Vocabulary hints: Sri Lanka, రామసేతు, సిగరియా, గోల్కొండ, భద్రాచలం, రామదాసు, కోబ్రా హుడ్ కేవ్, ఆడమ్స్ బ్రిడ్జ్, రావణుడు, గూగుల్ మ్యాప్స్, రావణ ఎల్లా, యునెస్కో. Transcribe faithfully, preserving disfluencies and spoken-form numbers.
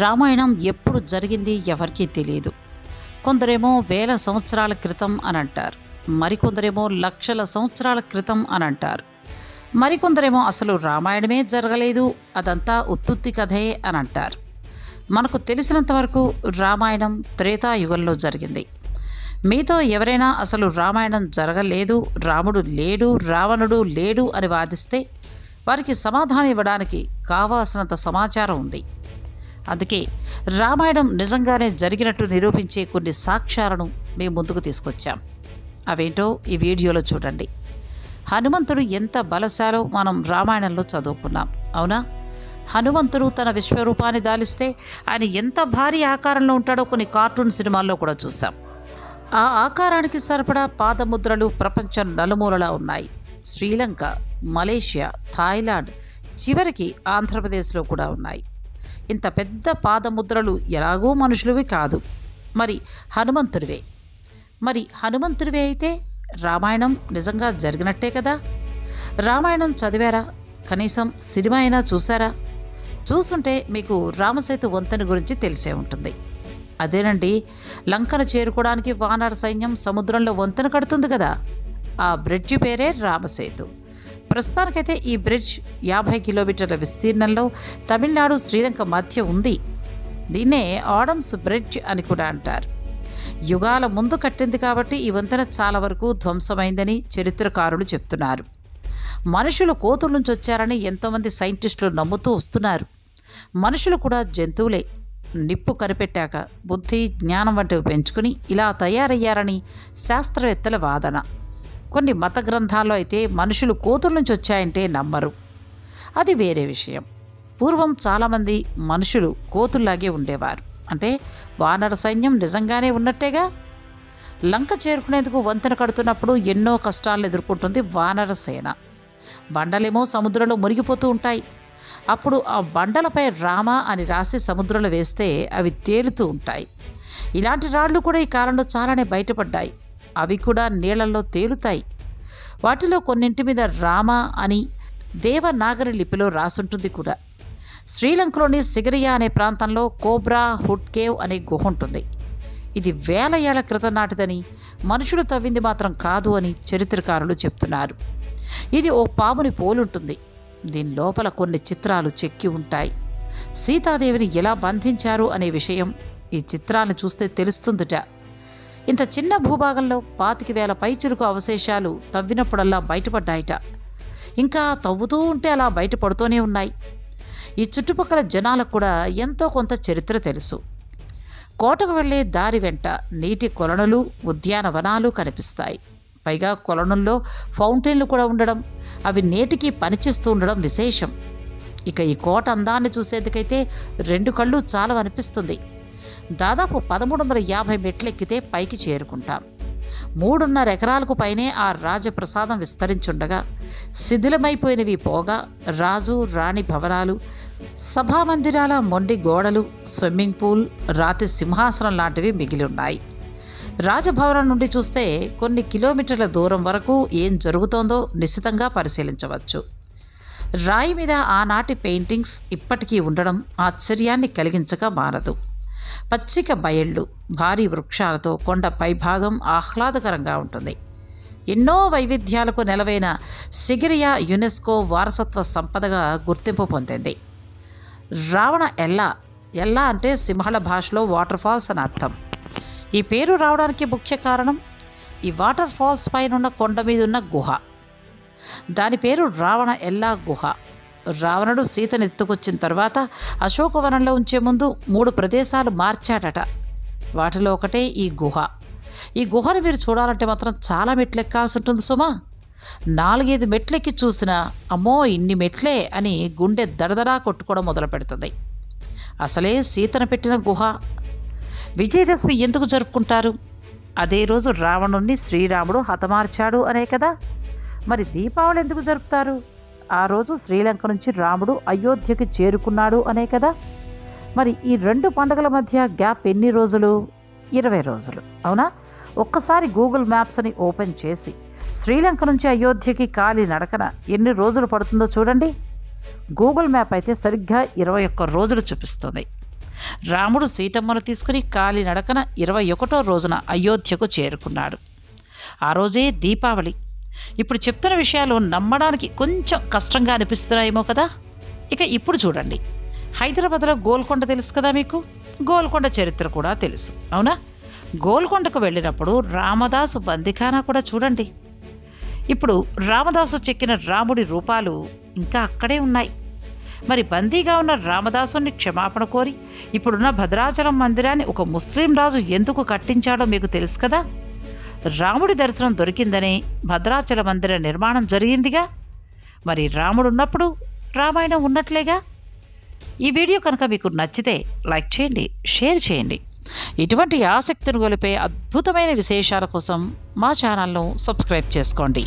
రామాయణం ఎప్పుడు జరిగింది ఎవరికీ తెలియదు. కొందరేమో వేల సంవత్సరాల క్రితం అని అంటారు, మరికొందరేమో లక్షల సంవత్సరాల క్రితం అని అంటారు, మరికొందరేమో అసలు రామాయణమే జరగలేదు అదంతా ఉత్తుత్తి కథే అని అంటారు. మనకు తెలిసినంత వరకు రామాయణం త్రేతాయుగంలో జరిగింది. మీతో ఎవరైనా అసలు రామాయణం జరగలేదు, రాముడు లేడు, రావణుడు లేడు అని వాదిస్తే వారికి సమాధానం ఇవ్వడానికి కావాల్సినంత సమాచారం ఉంది. అందుకే రామాయణం నిజంగానే జరిగినట్టు నిరూపించే కొన్ని సాక్ష్యాలను మేము ముందుకు తీసుకొచ్చాం. అవేంటో ఈ వీడియోలో చూడండి. హనుమంతుడు ఎంత బలశాలో మనం రామాయణంలో చదువుకున్నాం, అవునా? హనుమంతుడు తన విశ్వరూపాన్ని దాలిస్తే ఆయన ఎంత భారీ ఆకారంలో ఉంటాడో కొన్ని కార్టూన్ సినిమాల్లో కూడా చూసాం. ఆ ఆకారానికి సరిపడా పాదముద్రలు ప్రపంచం నలుమూలలా ఉన్నాయి. శ్రీలంక, మలేషియా, థాయిలాండ్, చివరికి ఆంధ్రప్రదేశ్లో కూడా ఉన్నాయి. ఇంత పెద్ద పాదముద్రలు ఎలాగూ మనుషులవి కాదు, మరి హనుమంతుడివే. మరి హనుమంతుడివే అయితే రామాయణం నిజంగా జరిగినట్టే కదా. రామాయణం చదివారా? కనీసం సినిమా అయినా చూసారా? చూసుంటే మీకు రామసేతు వంతెన గురించి తెలిసే ఉంటుంది. అదేనండి, లంకను చేరుకోవడానికి వానర సైన్యం సముద్రంలో వంతెన కడుతుంది కదా, ఆ బ్రిడ్జ్ పేరే రామసేతు. ప్రస్తుతానికైతే ఈ బ్రిడ్జ్ యాభై కిలోమీటర్ల విస్తీర్ణంలో తమిళనాడు శ్రీలంక మధ్య ఉంది. దీన్నే ఆడమ్స్ బ్రిడ్జ్ అని కూడా అంటారు. యుగాల ముందు కట్టింది కాబట్టి ఈ వంతెన చాలా వరకు ధ్వంసమైందని చరిత్రకారులు చెప్తున్నారు. మనుషులు కోతుల నుంచి వచ్చారని ఎంతోమంది సైంటిస్టులు నమ్ముతూ వస్తున్నారు. మనుషులు కూడా జంతువులే, నిప్పు కనిపెట్టాక బుద్ధి, జ్ఞానం వంటివి పెంచుకుని ఇలా తయారయ్యారని శాస్త్రవేత్తల వాదన. కొన్ని మత గ్రంథాల్లో అయితే మనుషులు కోతుల నుంచి వచ్చాయంటే నమ్మరు, అది వేరే విషయం. పూర్వం చాలామంది మనుషులు కోతుల్లాగే ఉండేవారు, అంటే వానర సైన్యం నిజంగానే ఉన్నట్టేగా. లంక చేరుకునేందుకు వంతెన కడుతున్నప్పుడు ఎన్నో కష్టాలను ఎదుర్కొంటుంది వానర సేన. బండలేమో సముద్రంలో మునిగిపోతూ ఉంటాయి. అప్పుడు ఆ బండలపై రామ అని రాసి సముద్రంలో వేస్తే అవి తేలుతూ ఉంటాయి. ఇలాంటి రాళ్ళు కూడా ఈ కాలంలో చాలానే బయటపడ్డాయి. అవి కూడా నీళ్లలో తేలుతాయి. వాటిలో కొన్నింటి మీద రామ అని దేవనాగరి లిపిలో రాసుంటుంది కూడా. శ్రీలంకలోని సిగరియా అనే ప్రాంతంలో కోబ్రా హుడ్ కేవ్ అనే గుహ ఉంటుంది. ఇది వేల ఏళ్ల క్రితం నాటిదని, మనుషులు తవ్వింది మాత్రం కాదు అని చరిత్రకారులు చెప్తున్నారు. ఇది ఓ పాముని పోలుంటుంది. దీని లోపల కొన్ని చిత్రాలు చెక్కి ఉంటాయి. సీతాదేవిని ఎలా బంధించారు అనే విషయం ఈ చిత్రాలను చూస్తే తెలుస్తుందిట. ఇంత చిన్న భూభాగంలో పాతిక వేల పైచురుకు అవశేషాలు తవ్వినప్పుడల్లా బయటపడ్డాయిట. ఇంకా తవ్వుతూ ఉంటే అలా బయటపడుతూనే ఉన్నాయి. ఈ చుట్టుపక్కల జనాలకు కూడా ఎంతో కొంత చరిత్ర తెలుసు. కోటకు వెళ్లే దారి వెంట నీటి కొలనులు, ఉద్యానవనాలు కనిపిస్తాయి. పైగా కొలనుల్లో ఫౌంటైన్లు కూడా ఉండడం, అవి నేటికి పనిచేస్తూ ఉండడం విశేషం. ఇక ఈ కోట అందాన్ని చూసేందుకైతే రెండు కళ్ళు చాలా అనిపిస్తుంది. దాదాపు పదమూడు వందల యాభై మెట్లెక్కితే పైకి చేరుకుంటాం. మూడున్నర ఎకరాలకు పైనే ఆ రాజప్రసాదం విస్తరించుండగా శిథిలమైపోయినవి పోగా రాజు రాణి భవనాలు, సభామందిరాల మొండి గోడలు, స్విమ్మింగ్ పూల్, రాతి సింహాసనం లాంటివి మిగిలి ఉన్నాయి. రాజభవనం నుండి చూస్తే కొన్ని కిలోమీటర్ల దూరం వరకు ఏం జరుగుతోందో నిశితంగా పరిశీలించవచ్చు. రాయి మీద ఆనాటి పెయింటింగ్స్ ఇప్పటికీ ఉండడం ఆశ్చర్యాన్ని కలిగించక మానదు. పచ్చిక బయళ్ళు, భారీ వృక్షాలతో కొండ పైభాగం ఆహ్లాదకరంగా ఉంటుంది. ఎన్నో వైవిధ్యాలకు నెలవైన సిగిరియా యునెస్కో వారసత్వ సంపదగా గుర్తింపు పొందింది. రావణ ఎల్లా, ఎల్లా అంటే సింహళ భాషలో వాటర్ ఫాల్స్ అని అర్థం. ఈ పేరు రావడానికి ముఖ్య కారణం ఈ వాటర్ ఫాల్స్ పైనున్న కొండ మీద ఉన్న గుహ. దాని పేరు రావణ ఎల్లా గుహ. రావణుడు సీతను ఎత్తుకొచ్చిన తర్వాత అశోకవనంలో ఉంచే ముందు మూడు ప్రదేశాలు మార్చాడట. వాటిలో ఒకటే ఈ గుహ. ఈ గుహను మీరు చూడాలంటే మాత్రం చాలా మెట్లు ఎక్కాల్సి ఉంటుంది సుమా. నాలుగైదు మెట్లెక్కి చూసినా అమ్మో ఇన్ని మెట్లే అని గుండె దడదడా కొట్టుకోవడం మొదలు పెడుతుంది. అసలే సీతను పెట్టిన గుహ. విజయదశమి ఎందుకు జరుపుకుంటారు? అదే రోజు రావణుణ్ణి శ్రీరాముడు హతమార్చాడు అనే కదా. మరి దీపావళి ఎందుకు జరుపుతారు? ఆ రోజు శ్రీలంక నుంచి రాముడు అయోధ్యకి చేరుకున్నాడు అనే కదా. మరి ఈ రెండు పండుగల మధ్య గ్యాప్ ఎన్ని రోజులు? ఇరవై రోజులు, అవునా? ఒక్కసారి గూగుల్ మ్యాప్స్ని ఓపెన్ చేసి శ్రీలంక నుంచి అయోధ్యకి కాలి నడకన ఎన్ని రోజులు పడుతుందో చూడండి. గూగుల్ మ్యాప్ అయితే సరిగ్గా ఇరవై ఒక్క రోజులు చూపిస్తుంది. రాముడు సీతమ్మను తీసుకుని కాలి నడకన ఇరవై ఒకటో రోజున అయోధ్యకు చేరుకున్నాడు. ఆ రోజే దీపావళి. ఇప్పుడు చెప్తున్న విషయాలు నమ్మడానికి కొంచెం కష్టంగా అనిపిస్తున్నాయేమో కదా. ఇక ఇప్పుడు చూడండి, హైదరాబాద్లో గోల్కొండ తెలుసు కదా మీకు, గోల్కొండ చరిత్ర కూడా తెలుసు అవునా. గోల్కొండకు వెళ్ళినప్పుడు రామదాసు బందిఖానా కూడా చూడండి. ఇప్పుడు రామదాసు చెక్కిన రాముడి రూపాలు ఇంకా అక్కడే ఉన్నాయి. మరి బందీగా ఉన్న రామదాసుని క్షమాపణ కోరి ఇప్పుడున్న భద్రాచలం మందిరాన్ని ఒక ముస్లిం రాజు ఎందుకు కట్టించాడో మీకు తెలుసు కదా. రాముడి దర్శనం దొరికిందని భద్రాచల మందిర నిర్మాణం జరిగిందిగా. మరి రాముడు ఉన్నప్పుడు రామాయణం ఉన్నట్లేగా. ఈ వీడియో కనుక మీకు నచ్చితే లైక్ చేయండి, షేర్ చేయండి. ఇటువంటి ఆసక్తిని గొలిపే అద్భుతమైన విశేషాల కోసం మా ఛానల్ను సబ్స్క్రైబ్ చేసుకోండి.